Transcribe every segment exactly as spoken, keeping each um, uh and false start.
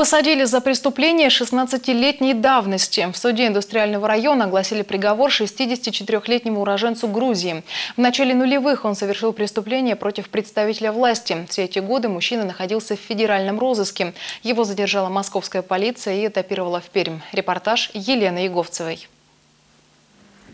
Посадили за преступление шестнадцатилетней давности. В суде Индустриального района огласили приговор шестидесятичетырёхлетнему уроженцу Грузии. В начале нулевых он совершил преступление против представителя власти. Все эти годы мужчина находился в федеральном розыске. Его задержала московская полиция и этапировала в Пермь. Репортаж Елены Еговцевой.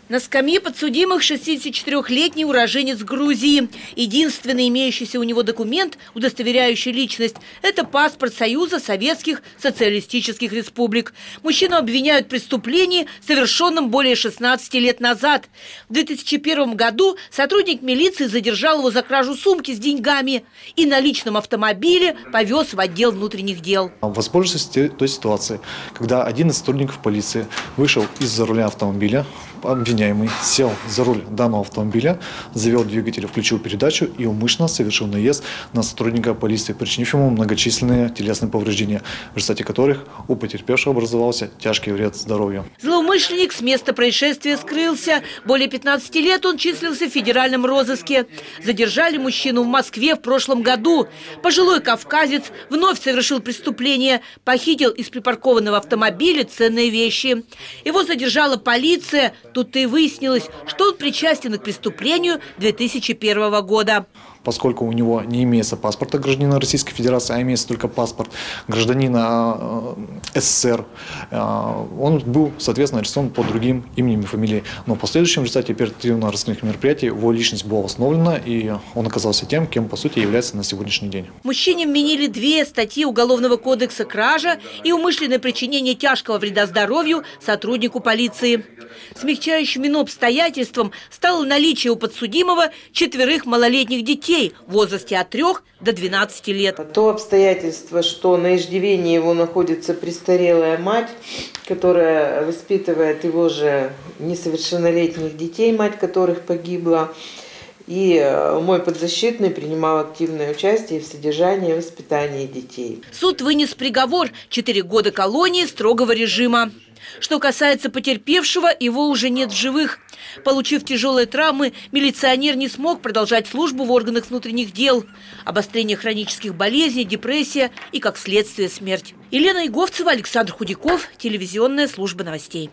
На скамье подсудимых шестидесятичетырёхлетний уроженец Грузии. Единственный имеющийся у него документ, удостоверяющий личность, это паспорт Союза Советских Социалистических Республик. Мужчину обвиняют в преступлении, совершенном более шестнадцати лет назад. В две тысячи первом году сотрудник милиции задержал его за кражу сумки с деньгами и на личном автомобиле повез в отдел внутренних дел. Воспользовались той ситуацией, когда один из сотрудников полиции вышел из-за руля автомобиля, обвиняемый сел за руль данного автомобиля, завел двигатель, включил передачу и умышленно совершил наезд на сотрудника полиции, причинив ему многочисленные телесные повреждения, в результате которых у потерпевшего образовался тяжкий вред здоровью. Злоумышленник с места происшествия скрылся. Более пятнадцати лет он числился в федеральном розыске. Задержали мужчину в Москве в прошлом году. Пожилой кавказец вновь совершил преступление, похитил из припаркованного автомобиля ценные вещи. Его задержала полиция. Тут и выяснилось, что он причастен к преступлению две тысячи первого года. Поскольку у него не имеется паспорта гражданина Российской Федерации, а имеется только паспорт гражданина СССР, он был, соответственно, арестован под другим именем и фамилией. Но в последующем результате оперативно-розыскных мероприятий его личность была установлена, и он оказался тем, кем, по сути, является на сегодняшний день. Мужчине вменили две статьи Уголовного кодекса: кража и умышленное причинение тяжкого вреда здоровью сотруднику полиции. Смягчающим вину обстоятельством стало наличие у подсудимого четверых малолетних детей в возрасте от трёх до двенадцати лет. То обстоятельство, что на иждивении его находится престарелая мать, которая воспитывает его же несовершеннолетних детей, мать которых погибла, и мой подзащитный принимал активное участие в содержании и воспитании детей. Суд вынес приговор – четыре года колонии строгого режима. Что касается потерпевшего, его уже нет в живых. Получив тяжелые травмы, милиционер не смог продолжать службу в органах внутренних дел. Обострение хронических болезней, депрессия и, как следствие, смерть. Елена Еговцева, Александр Худяков, телевизионная служба новостей.